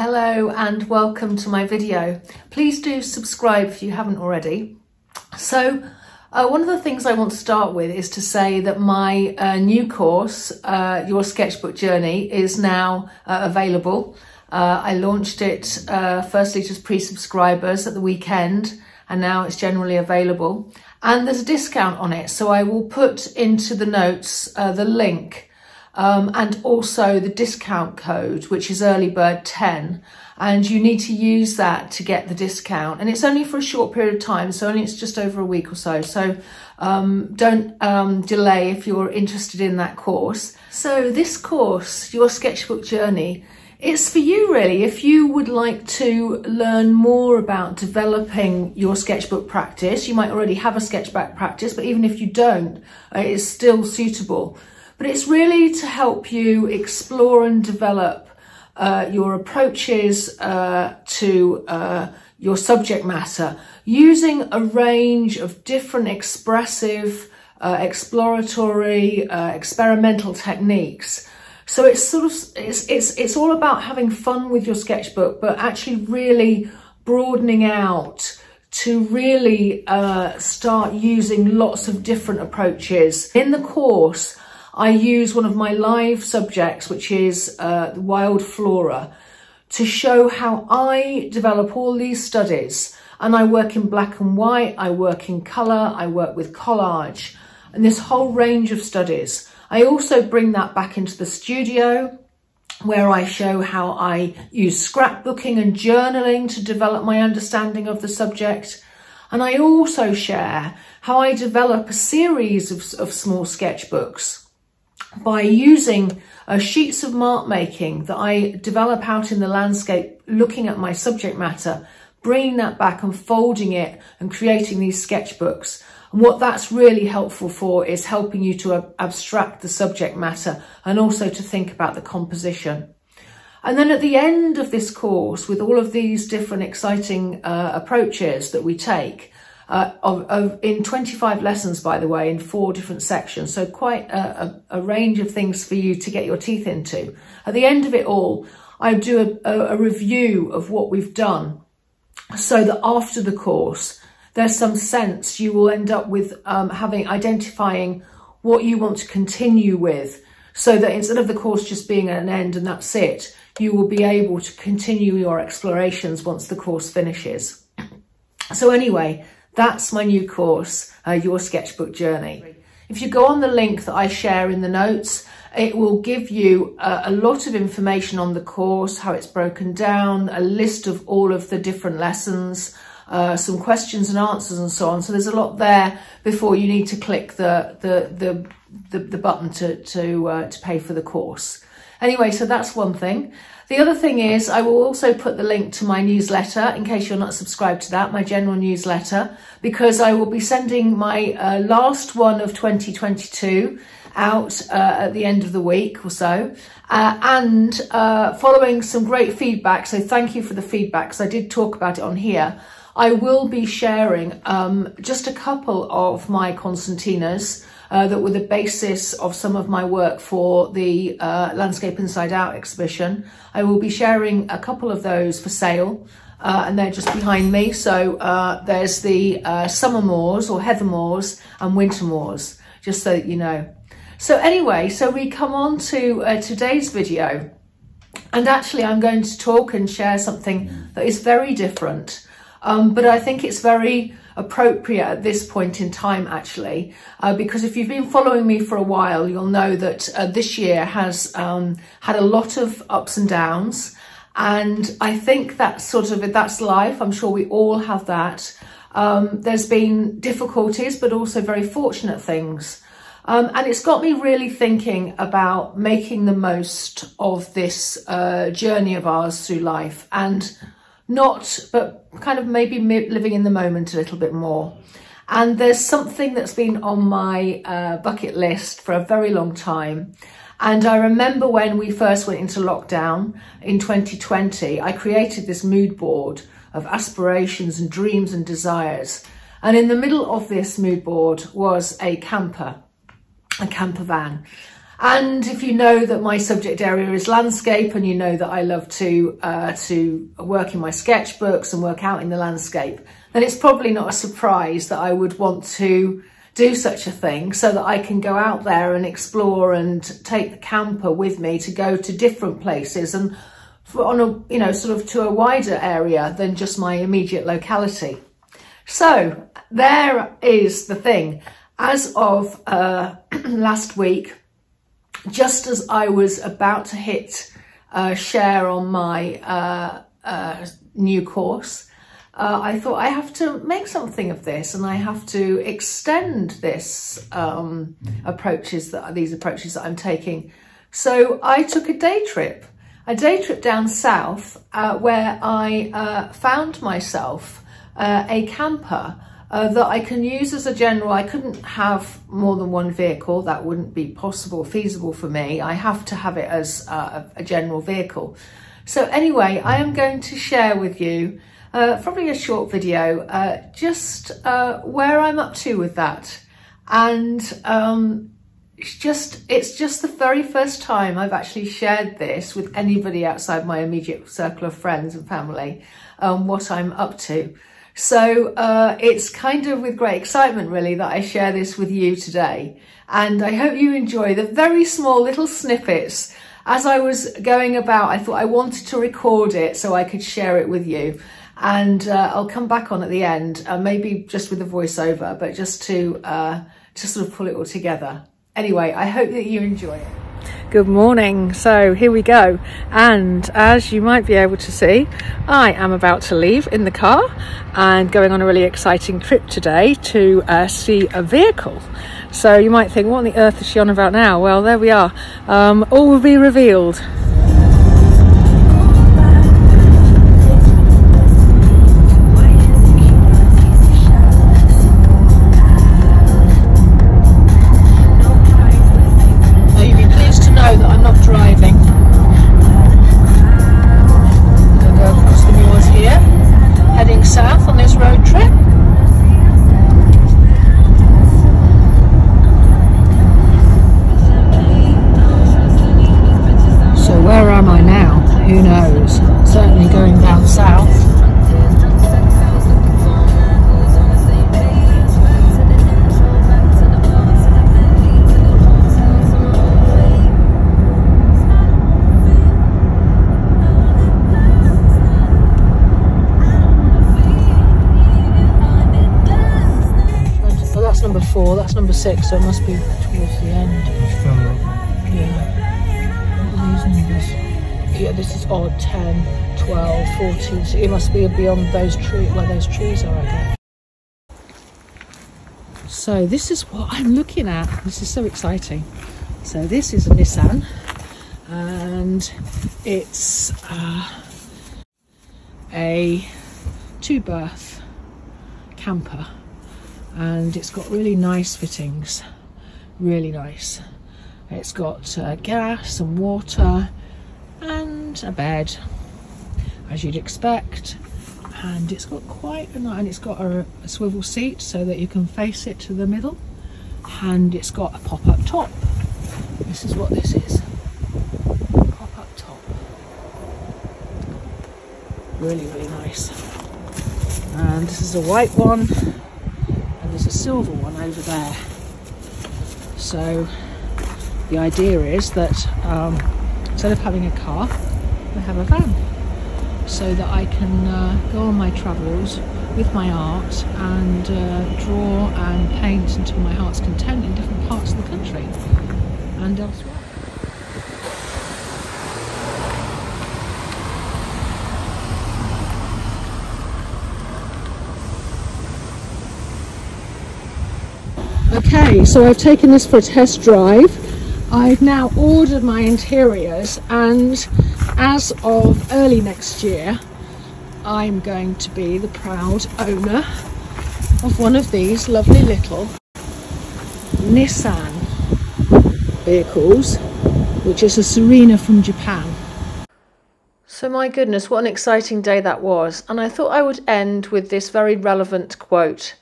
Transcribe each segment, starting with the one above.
Hello and welcome to my video. Please do subscribe if you haven't already. So one of the things I want to start with is to say that my new course, Your Sketchbook Journey, is now available. I launched it firstly to pre-subscribers at the weekend, and now it's generally available. And there's a discount on it, so I will put into the notes the link and also the discount code, which is EARLYBIRD10. And you need to use that to get the discount. And it's only for a short period of time, so only it's just over a week or so. So don't delay if you're interested in that course. So this course, Your Sketchbook Journey, it's for you really if you would like to learn more about developing your sketchbook practice. You might already have a sketchbook practice, but even if you don't, it's still suitable. But it's really to help you explore and develop your approaches to your subject matter, using a range of different expressive, exploratory, experimental techniques. So it's sort of it's all about having fun with your sketchbook, but actually really broadening out to really start using lots of different approaches. In the course, I use one of my live subjects, which is wild flora, to show how I develop all these studies. And I work in black and white, I work in colour, I work with collage, and this whole range of studies. I also bring that back into the studio, where I show how I use scrapbooking and journaling to develop my understanding of the subject. And I also share how I develop a series of small sketchbooks by using sheets of mark making that I develop out in the landscape, looking at my subject matter, bringing that back and folding it and creating these sketchbooks. And what that's really helpful for is helping you to abstract the subject matter and also to think about the composition. And then at the end of this course, with all of these different exciting approaches that we take, in 25 lessons, by the way, in 4 different sections, so quite a range of things for you to get your teeth into. At the end of it all, I do a review of what we've done, so that after the course, there's some sense you will end up with identifying what you want to continue with, so that instead of the course just being at an end and that's it, you will be able to continue your explorations once the course finishes. So anyway, that's my new course, Your Sketchbook Journey. If you go on the link that I share in the notes, it will give you a lot of information on the course, how it's broken down, a list of all of the different lessons, some questions and answers and so on. So there's a lot there before you need to click the button to pay for the course. Anyway, so that's one thing. The other thing is I will also put the link to my newsletter in case you're not subscribed to that, my general newsletter, because I will be sending my last one of 2022 out at the end of the week or so, and following some great feedback. So thank you for the feedback, because I did talk about it on here. I will be sharing just a couple of my constantinas that were the basis of some of my work for the Landscape Inside Out exhibition. I will be sharing a couple of those for sale, and they're just behind me. So there's the summer moors or heather moors and winter moors, just so that you know. So anyway, so we come on to today's video, and actually I'm going to talk and share something that is very different. But I think it's very appropriate at this point in time, actually, because if you've been following me for a while, you'll know that this year has had a lot of ups and downs. And I think that's that's life. I'm sure we all have that. There's been difficulties, but also very fortunate things. And it's got me really thinking about making the most of this journey of ours through life, and kind of maybe living in the moment a little bit more. And there's something that's been on my bucket list for a very long time. And I remember when we first went into lockdown in 2020, I created this mood board of aspirations and dreams and desires. And in the middle of this mood board was a camper van. And if you know that my subject area is landscape, and you know that I love to work in my sketchbooks and work out in the landscape, then it's probably not a surprise that I would want to do such a thing so that I can go out there and explore and take the camper with me to go to different places and on a, you know, sort of to a wider area than just my immediate locality. So there is the thing. As of last week, just as I was about to hit share on my new course, I thought I have to make something of this, and I have to extend this these approaches that I'm taking. So I took a day trip down south, where I found myself a camper that I can use as a general. I couldn't have more than one vehicle; that wouldn't be possible, feasible for me. I have to have it as a general vehicle. So anyway, I am going to share with you probably a short video, just where I'm up to with that. And it's just the very first time I've actually shared this with anybody outside my immediate circle of friends and family, what I'm up to. So it's kind of with great excitement, really, that I share this with you today. And I hope you enjoy the very small little snippets. As I was going about, I thought I wanted to record it so I could share it with you. And I'll come back on at the end, maybe just with a voiceover, but just to sort of pull it all together. Anyway, I hope that you enjoy it. Good morning. So here we go. And as you might be able to see, I am about to leave in the car and going on a really exciting trip today to see a vehicle. So you might think, what on the earth is she on about now? Well, there we are. All will be revealed. Six, so it must be towards the end. It's further up. Yeah. What are these numbers? Yeah, this is odd. 10, 12, 14. So it must be beyond those trees, where those trees are, I guess. So this is what I'm looking at. This is so exciting. So this is a Nissan, and it's a two-berth camper. And it's got really nice fittings, really nice. It's got gas and water and a bed, as you'd expect. And it's got quite a nice, and it's got a swivel seat so that you can face it to the middle. And it's got a pop-up top. This is what this is, pop-up top. Really, really nice. And this is a white one. There's a silver one over there. So the idea is that instead of having a car, I have a van, so that I can go on my travels with my art and draw and paint until my heart's content in different parts of the country and elsewhere. Okay, so I've taken this for a test drive. I've now ordered my interiors, and as of early next year, I'm going to be the proud owner of one of these lovely little Nissan vehicles, which is a Serena from Japan. So my goodness, what an exciting day that was. And I thought I would end with this very relevant quote.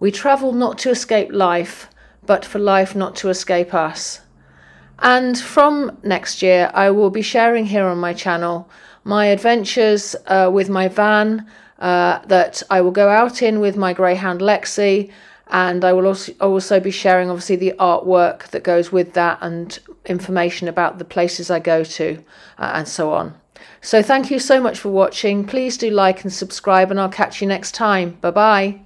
We travel not to escape life, but for life not to escape us. And from next year, I will be sharing here on my channel my adventures with my van that I will go out in with my greyhound Lexi, and I will also be sharing obviously the artwork that goes with that and information about the places I go to and so on. So thank you so much for watching. Please do like and subscribe, and I'll catch you next time. Bye bye.